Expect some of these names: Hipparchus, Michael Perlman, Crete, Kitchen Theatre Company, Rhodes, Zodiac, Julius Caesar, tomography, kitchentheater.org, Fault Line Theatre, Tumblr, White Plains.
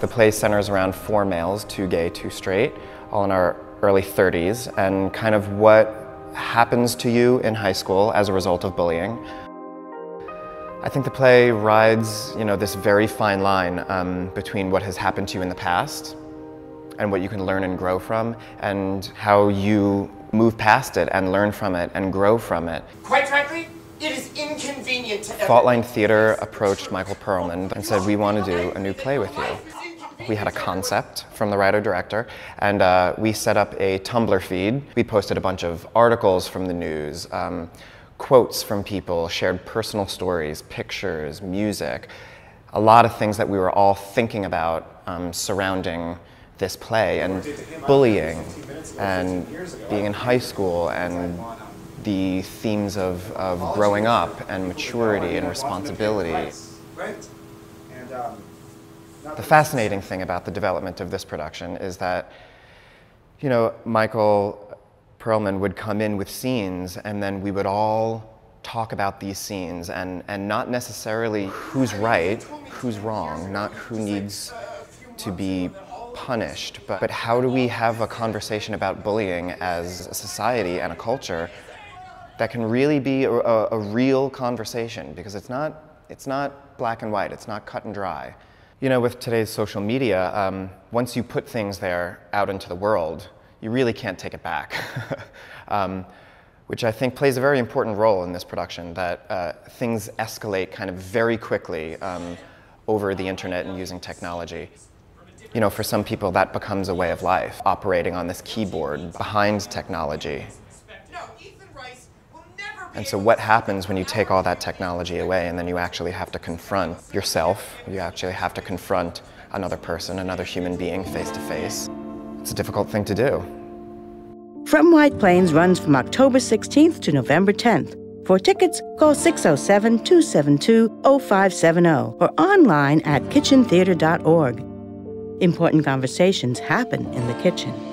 The play centers around four males, two gay, two straight, all in our early 30s, and kind of what happens to you in high school as a result of bullying. I think the play rides, this very fine line between what has happened to you in the past and what you can learn and grow from, and how you move past it and learn from it and grow from it. Quite frankly, it is inconvenient to everyone. Fault Line Theatre approached Michael Perlman and said, we want to do a new play with you. We had a concept from the writer-director, and we set up a Tumblr feed. We posted a bunch of articles from the news, quotes from people, shared personal stories, pictures, music, a lot of things that we were all thinking about surrounding this play, and bullying, and being in high school, and the themes of growing up and maturity and responsibility. The fascinating thing about the development of this production is that, Michael Perlman would come in with scenes, and then we would all talk about these scenes, and not necessarily who's right, who's wrong, not who needs to be punished, but how do we have a conversation about bullying as a society and a culture that can really be a real conversation, because it's not black and white, it's not cut and dry. With today's social media, once you put things there out into the world, you really can't take it back, which I think plays a very important role in this production, that things escalate kind of very quickly over the internet and using technology. For some people that becomes a way of life, operating on this keyboard behind technology. And so what happens when you take all that technology away and then you actually have to confront yourself, you actually have to confront another person, another human being face to face? It's a difficult thing to do. From White Plains runs from October 16th to November 10th. For tickets, call 607-272-0570 or online at kitchentheater.org. Important conversations happen in the kitchen.